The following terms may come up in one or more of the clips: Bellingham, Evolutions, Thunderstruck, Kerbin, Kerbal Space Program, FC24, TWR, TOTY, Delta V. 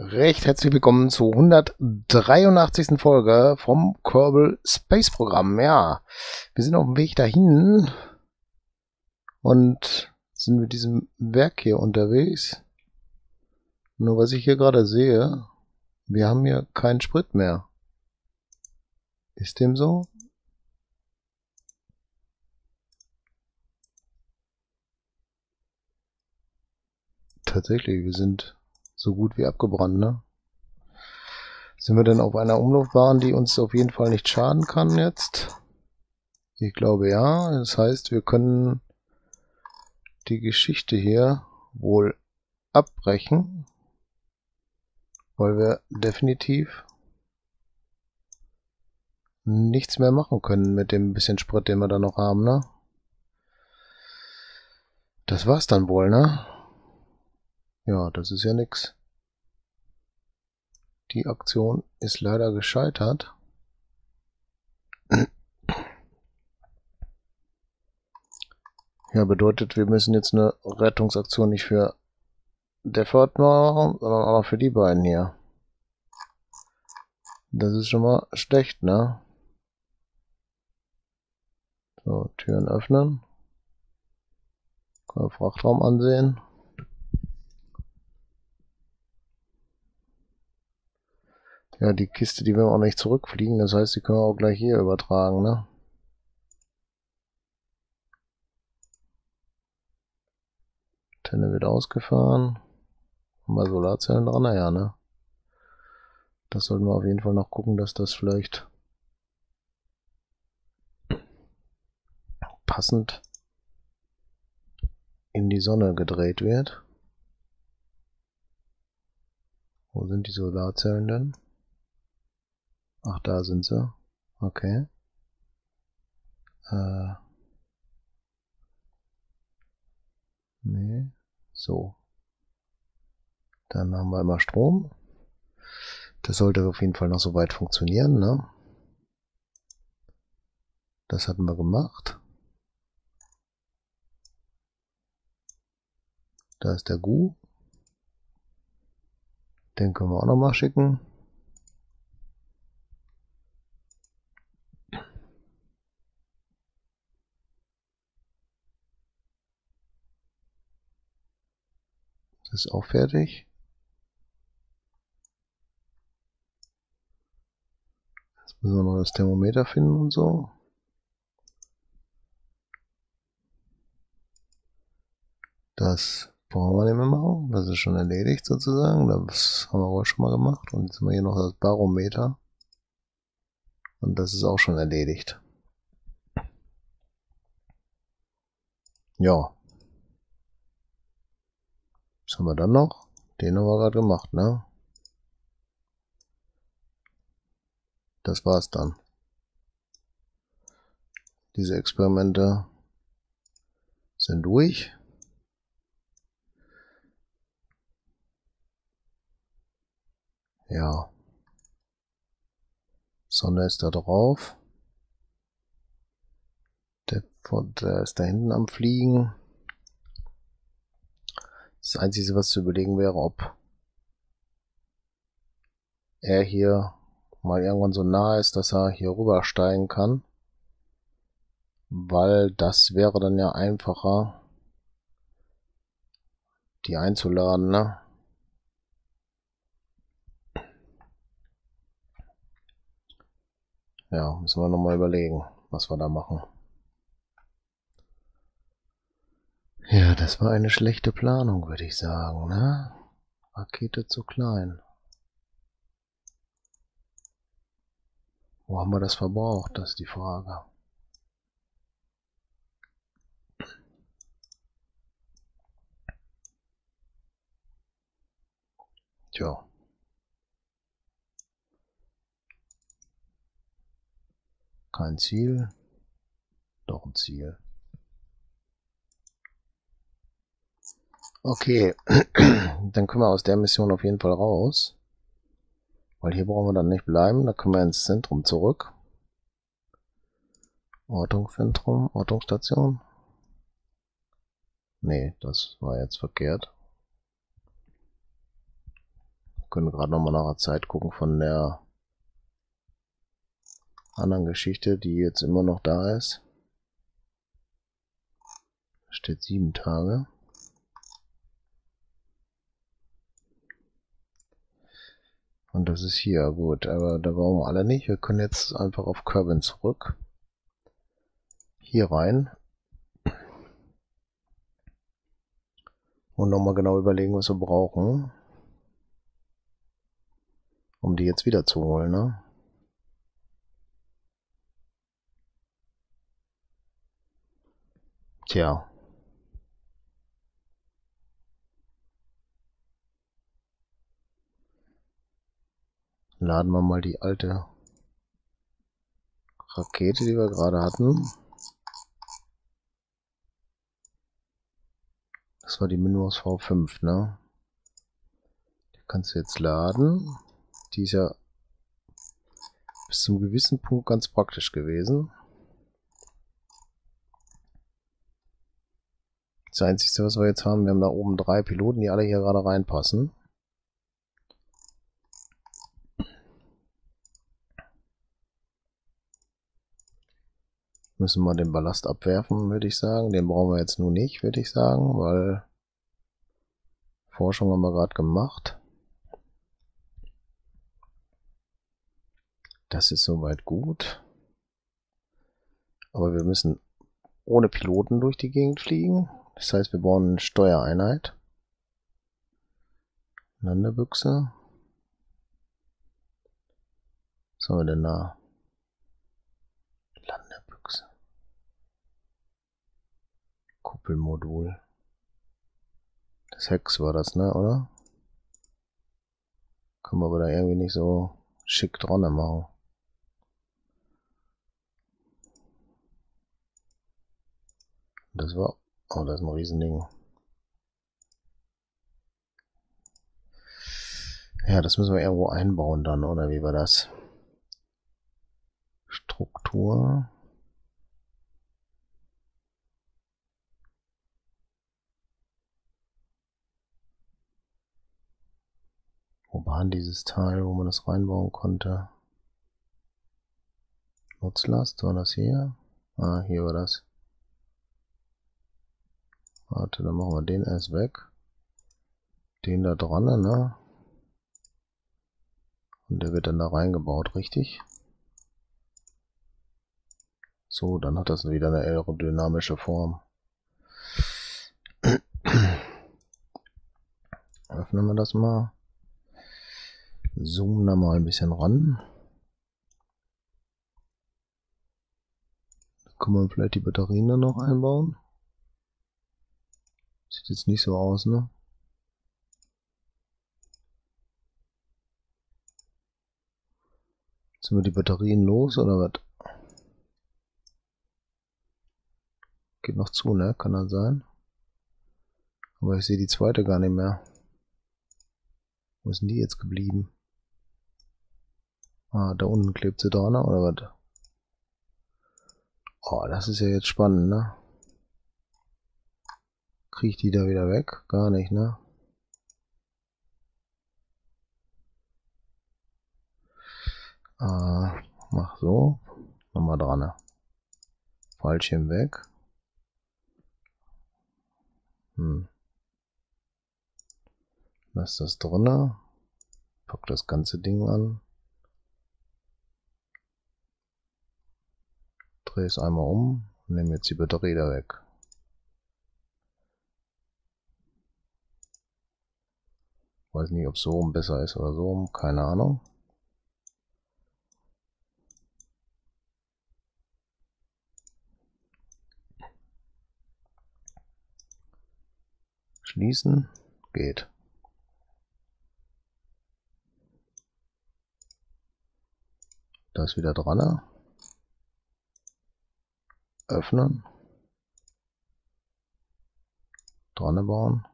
Recht herzlich willkommen zur 183. Folge vom Kerbal Space Programm. Ja, wir sind auf dem Weg dahin und sind mit diesem Werk hier unterwegs. Nur was ich hier gerade sehe, wir haben hier keinen Sprit mehr. Ist dem so? Tatsächlich, wir sind so gut wie abgebrannt, ne? Sind wir denn auf einer Umlaufbahn, die uns auf jeden Fall nicht schaden kann jetzt? Ich glaube ja. Das heißt, wir können die Geschichte hier wohl abbrechen, weil wir definitiv nichts mehr machen können mit dem bisschen Sprit, den wir da noch haben, ne? Das war's dann wohl, ne? Ja, das ist ja nix. Die Aktion ist leider gescheitert. Ja, bedeutet, wir müssen jetzt eine Rettungsaktion nicht für Deffert machen, sondern auch für die beiden hier. Das ist schon mal schlecht, ne? So, Türen öffnen. Kann man Frachtraum ansehen. Ja, die Kiste, die werden auch nicht zurückfliegen, das heißt, die können wir auch gleich hier übertragen, ne? Antenne wird ausgefahren. Haben wir Solarzellen dran? Naja, ne? Das sollten wir auf jeden Fall noch gucken, dass das vielleicht passend in die Sonne gedreht wird. Wo sind die Solarzellen denn? Ach, da sind sie. Okay. Nee. So. Dann haben wir immer Strom. Das sollte auf jeden Fall noch soweit funktionieren, ne? Das hatten wir gemacht. Da ist der Gu. Den können wir auch nochmal schicken. Das ist auch fertig. Jetzt müssen wir noch das Thermometer finden und so. Das brauchen wir nicht mehr machen. Das ist schon erledigt sozusagen. Das haben wir auch schon mal gemacht. Und jetzt haben wir hier noch das Barometer. Und das ist auch schon erledigt. Ja. Was haben wir dann noch? Den haben wir gerade gemacht, ne? Das war's dann. Diese Experimente sind durch. Ja. Sonne ist da drauf. Der ist da hinten am Fliegen. Das Einzige, was zu überlegen wäre, ob er hier mal irgendwann so nah ist, dass er hier rübersteigen kann. Weil das wäre dann ja einfacher, die einzuladen, ne? Ja, müssen wir nochmal überlegen, was wir da machen. Ja, das war eine schlechte Planung, würde ich sagen, ne? Rakete zu klein. Wo haben wir das verbraucht? Das ist die Frage. Tja. Kein Ziel. Doch ein Ziel. Okay, dann können wir aus der Mission auf jeden Fall raus. Weil hier brauchen wir dann nicht bleiben. Da können wir ins Zentrum zurück. Ortungszentrum, Ortungsstation. Nee, das war jetzt verkehrt. können gerade nochmal nach der Zeit gucken von der anderen Geschichte, die jetzt immer noch da ist. Da steht 7 Tage. Und das ist hier, gut, aber da brauchen wir alle nicht. Wir können jetzt einfach auf Kerbin zurück. Hier rein. Und nochmal genau überlegen, was wir brauchen. Um die jetzt wieder zu holen, ne? Tja. Laden wir mal die alte Rakete, die wir gerade hatten. Das war die Minus V5, ne? Die kannst du jetzt laden. Die ist ja bis zum gewissen Punkt ganz praktisch gewesen. Das Einzige, was wir jetzt haben, wir haben da oben 3 Piloten, die alle hier gerade reinpassen. Müssen wir den Ballast abwerfen, würde ich sagen. Den brauchen wir jetzt nur nicht, würde ich sagen, weil Forschung haben wir gerade gemacht. Das ist soweit gut. Aber wir müssen ohne Piloten durch die Gegend fliegen. Das heißt, wir brauchen eine Steuereinheit. Landebüchse. Was haben wir denn da? Kuppelmodul. Das Hex war das, ne, oder? Können wir aber da irgendwie nicht so schick dran machen. Das war... Oh, das ist ein Riesending. Ja, das müssen wir irgendwo einbauen dann, oder wie war das? Struktur... Wo war dieses Teil, wo man das reinbauen konnte? Nutzlast, war das hier? Ah, hier war das. Warte, dann machen wir den erst weg. Den da dran, ne? Und der wird dann da reingebaut, richtig? So, dann hat das wieder eine aerodynamische Form. Öffnen wir das mal. Zoomen da mal ein bisschen ran. Da kann man vielleicht die Batterien dann noch einbauen. Sieht jetzt nicht so aus, ne? Sind wir die Batterien los oder was? Geht noch zu, ne? Kann das sein? Aber ich sehe die zweite gar nicht mehr. Wo ist denn die jetzt geblieben? Ah, da unten klebt sie dran, oder was? Oh, das ist ja jetzt spannend, ne? Krieg ich die da wieder weg? Gar nicht, ne? Mach so. Nochmal dran, ne? Fallschirm weg. Lass das drin. Pack das ganze Ding an. Drehe es einmal um und nehme jetzt die Batterie da weg. Weiß nicht, ob so rum besser ist oder so rum, keine Ahnung. Schließen, geht. Da ist wieder dran. Öffnen. Dran bauen.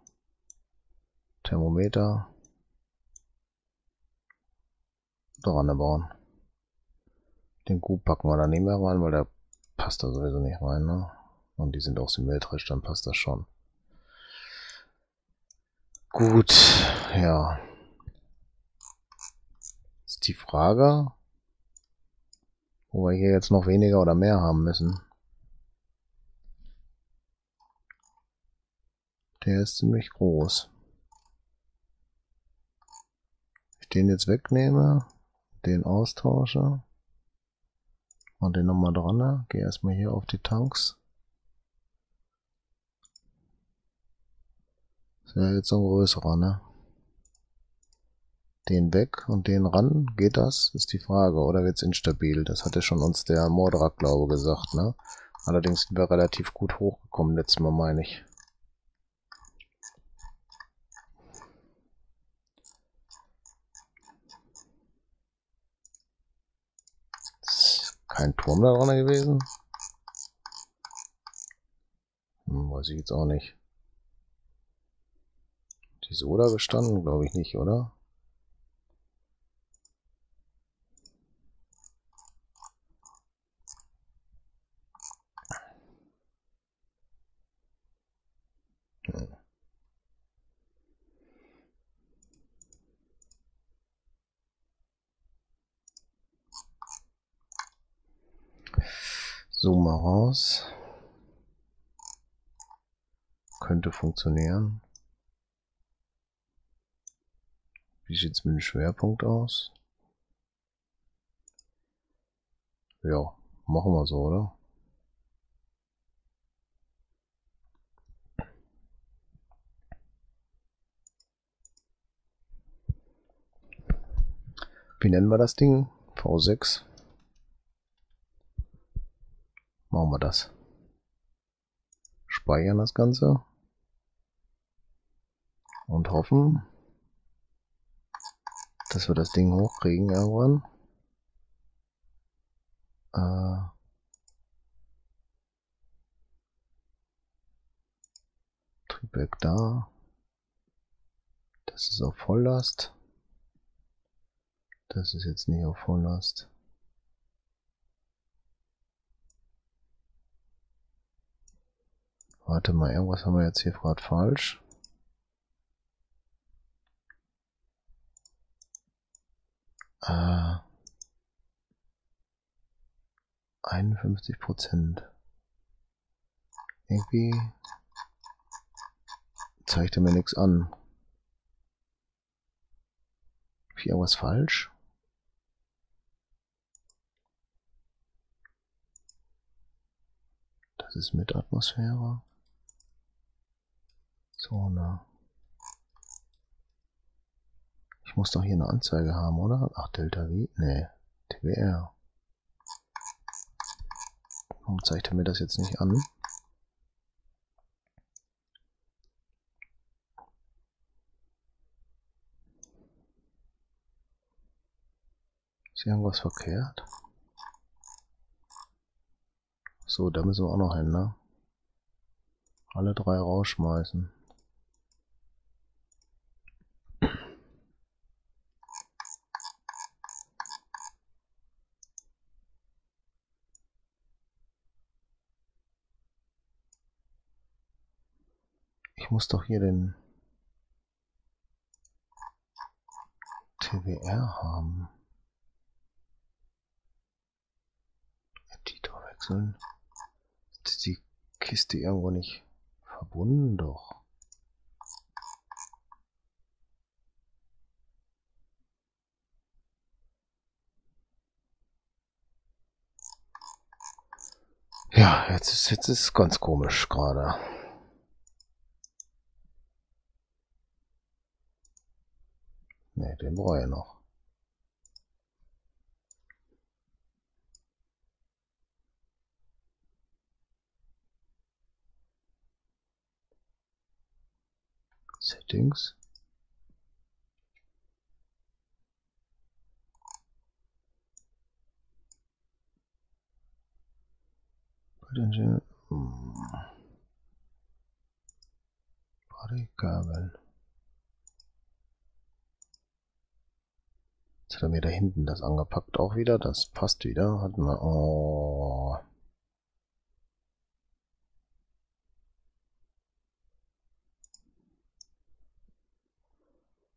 Thermometer. Dran bauen. Den Gut packen wir da nicht mehr rein, weil der passt da sowieso nicht rein, ne? Und die sind auch symmetrisch, dann passt das schon. Gut, ja. ist die Frage, wo wir hier jetzt noch weniger oder mehr haben müssen. Der ist ziemlich groß. Wenn ich den jetzt wegnehme, den austausche und den nochmal dran, gehe erstmal hier auf die Tanks. Das wäre jetzt so ein größerer, ne? Den weg und den ran, geht das? Ist die Frage. Oder wird es instabil? Das hatte schon uns der Mordrak, glaube ich, gesagt, ne? Allerdings sind wir relativ gut hochgekommen, letztes Mal, meine ich. Kein Turm da dran gewesen? Hm, weiß ich jetzt auch nicht. Die Soda gestanden? Glaube ich nicht, oder? Hm. So, mal raus. Könnte funktionieren. Wie sieht es mit dem Schwerpunkt aus? Ja, machen wir so, oder? Wie nennen wir das Ding? V6. Machen wir das. Speichern das Ganze. Und hoffen, dass wir das Ding hochkriegen irgendwann. Triebwerk da. Das ist auf Volllast. Das ist jetzt nicht auf Volllast. Warte mal, irgendwas haben wir jetzt hier gerade falsch. Ah, 51%. Irgendwie zeigt er mir nichts an. Hab ich irgendwas falsch? Das ist mit Atmosphäre. So, na. Ich muss doch hier eine Anzeige haben, oder? Ach, Delta V? Nee, TBR. Warum zeigt er mir das jetzt nicht an? Ist irgendwas verkehrt? So, da müssen wir auch noch hin, ne? Alle drei rausschmeißen. Ich muss doch hier den TWR haben. Editor wechseln. Ist die Kiste irgendwo nicht verbunden? Doch. Ja, jetzt ist ganz komisch gerade. Ne, den brauche ich noch. Settings. Kabel. Jetzt hat er mir da hinten das angepackt auch wieder. Das passt wieder. Hatten wir. Oh.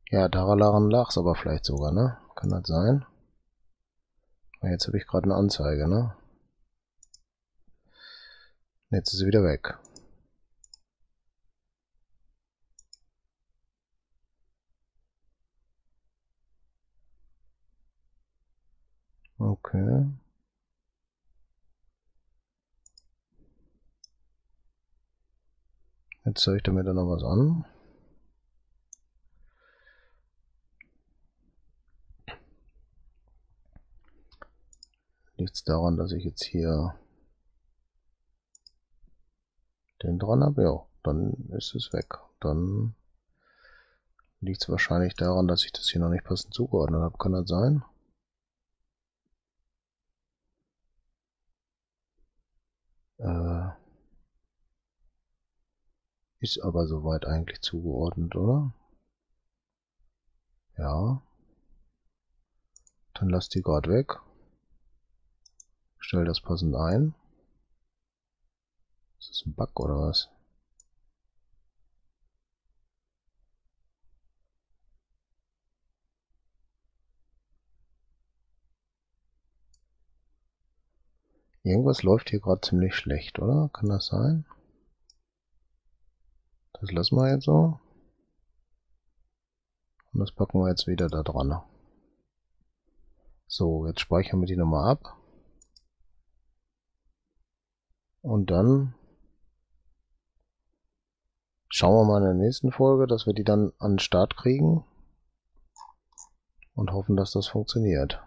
Ja, daran lag's aber vielleicht sogar, ne? Kann das sein? Jetzt habe ich gerade eine Anzeige, ne? Jetzt ist sie wieder weg. Okay. Jetzt zeige ich damit dann noch was an. Liegt es daran, dass ich jetzt hier den dran habe? Ja, dann ist es weg. Dann liegt es wahrscheinlich daran, dass ich das hier noch nicht passend zugeordnet habe. Kann das sein? Ist aber soweit eigentlich zugeordnet, oder? Ja. Dann lass die gerade weg. Stell das passend ein. Ist das ein Bug oder was? Irgendwas läuft hier gerade ziemlich schlecht, oder? Kann das sein? Das lassen wir jetzt so. Und das packen wir jetzt wieder da dran. So, jetzt speichern wir die nochmal ab. Und dann schauen wir mal in der nächsten Folge, dass wir die dann an den Start kriegen. Und hoffen, dass das funktioniert.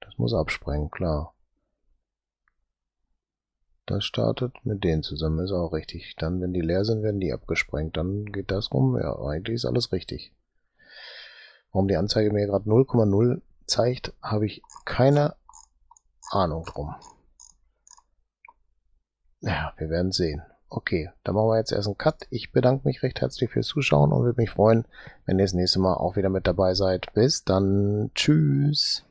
Das muss absprengen, klar. Das startet mit denen zusammen, ist auch richtig. Dann, wenn die leer sind, werden die abgesprengt. Dann geht das rum. Ja, eigentlich ist alles richtig. Warum die Anzeige mir gerade 0,0 zeigt, habe ich keine Ahnung drum. Ja, wir werden sehen. Okay, dann machen wir jetzt erst einen Cut. Ich bedanke mich recht herzlich fürs Zuschauen und würde mich freuen, wenn ihr das nächste Mal auch wieder mit dabei seid. Bis dann. Tschüss.